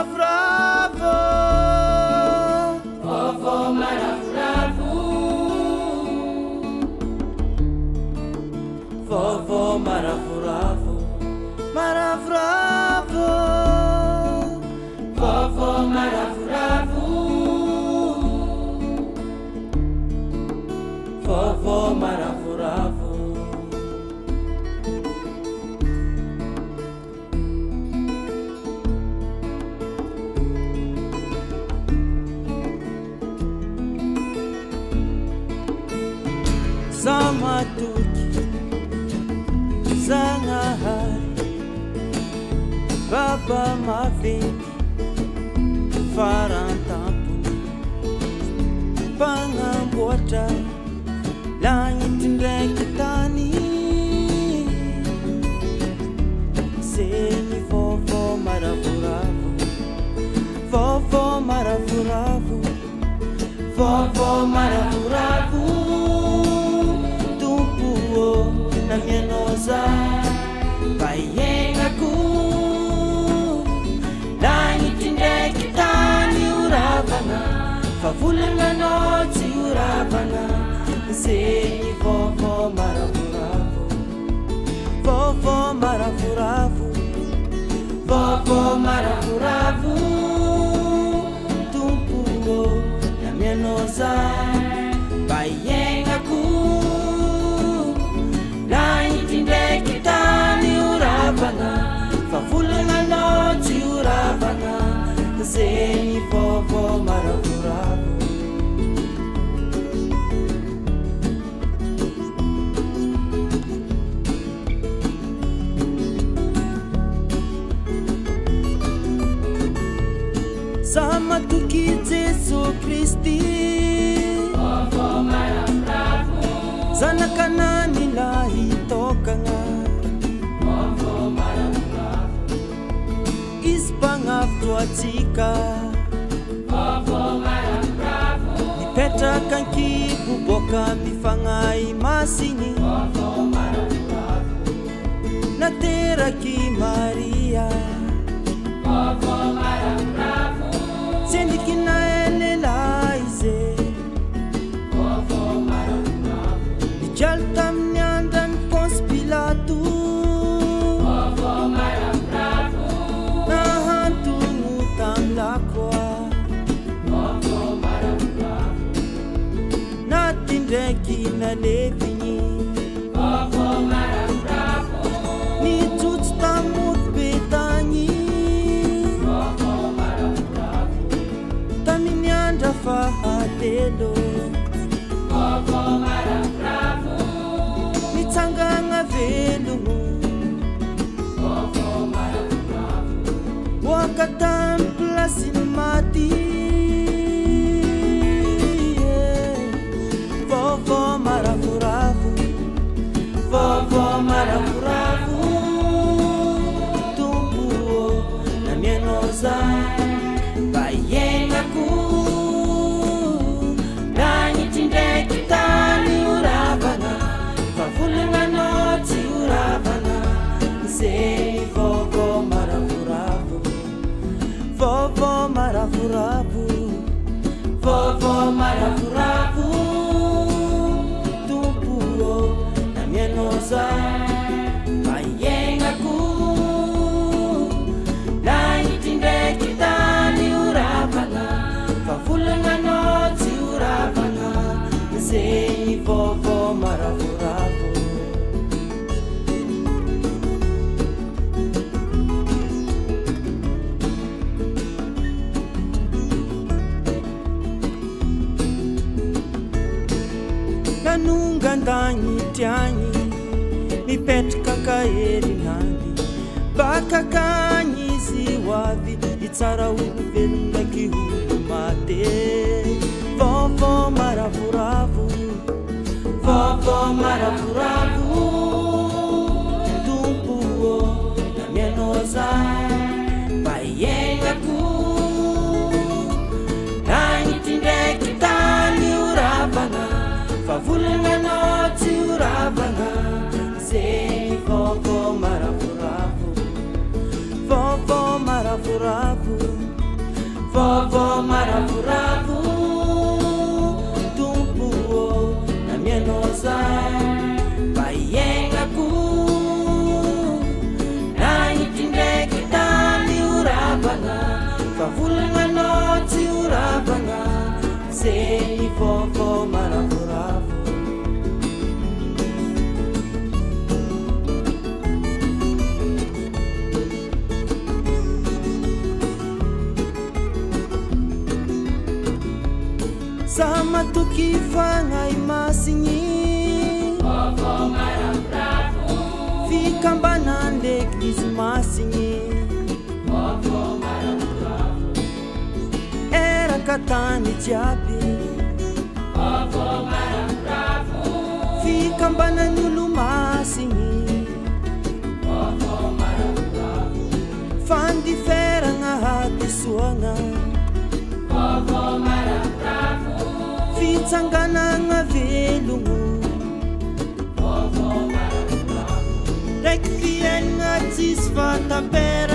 Maharavoravo, Vao Vao Maharavoravo, Vao Vao Maharavoravo, Maharavoravo, Vao Vao Maharavoravo, Vao Vao Maharavoravo. Zamatuki, Zangahari, Baba Mavini, Farantampuni, Pangamboatra, Langit ndraiky tany, zegny Vao Vao Maharavoravo, Vao Vao Maharavoravo, Vao Vao Maharavoravo. Na minha nossa vai engaku Dani tindé que tani urabana Favula na noite urabana Sei Vao Vao Maharavoravo Vao Vao Maharavoravo Vao Vao Maharavoravo Tumpuo na minha nossa vai engaku Zegny Vao Vao Maharavoravo. Zamatuki Jesus Christi. Vao Vao Maharavoravo. Zanakanani lahi tokanga. Vao Vao Maharavoravo. Ispangavtoatika. Vao Vao Maharavoravo. Nipetrakanki buboka mifangai masini. Vao Vao Maharavoravo. Nateraki Maria. Vao Vao Maharavoravo. Na levini Vao Vao Maharavoravo Ni tuts tamut betani Vao Vao Maharavoravo Taminy andra fahatelo Vao Vao Maharavoravo Mitsangagna velomo Vao Vao Maharavoravo Boaka tamy plasiny maty Vao Vao Maharavoravo Tumpuo na minha nossa vai engaku Langit ndraiky tany uravana Favolagna noty uravana Zegny Vao Vao Maharavoravo Vao Vao Maharavoravo Vao Vao Maharavoravo Vai engaku Langit ndraiky tany uravana Favolagna noty uravana Zegny Vao Vao Maharavoravo Nanonga an-danitry agny Mipetraka ka herinany Baka kany izy ho avy Hitsara olo velondraiky olo maty Vao Vao Maharavoravo Vao Vao Maharavoravo Tumpuo na minha nossa vai engaku Langit ndraiky tany uravana Favolagna noty uravana Zegny Vao Vao Maharavoravo Vao Vao Maharavoravo Vovó Maharavoravo, tumpuo na minha nossa, paiengaku, na intindeki tali urabanga, favulanga noti urabanga, sei vovó Maharavoravo. Sama tuki fangai masingi, Vovó Maharavoravo, fica banande kis masingi, Vovó Maharavoravo, era katani tiapi, Vovó Maharavoravo, fica banande lumasingi, Vovó Maharavoravo, fandi fera na hati suanga, Vovó Maharavoravo. Sangana nga velungu, Vovó Maharavoravo. Rekvien nga tisvata pera.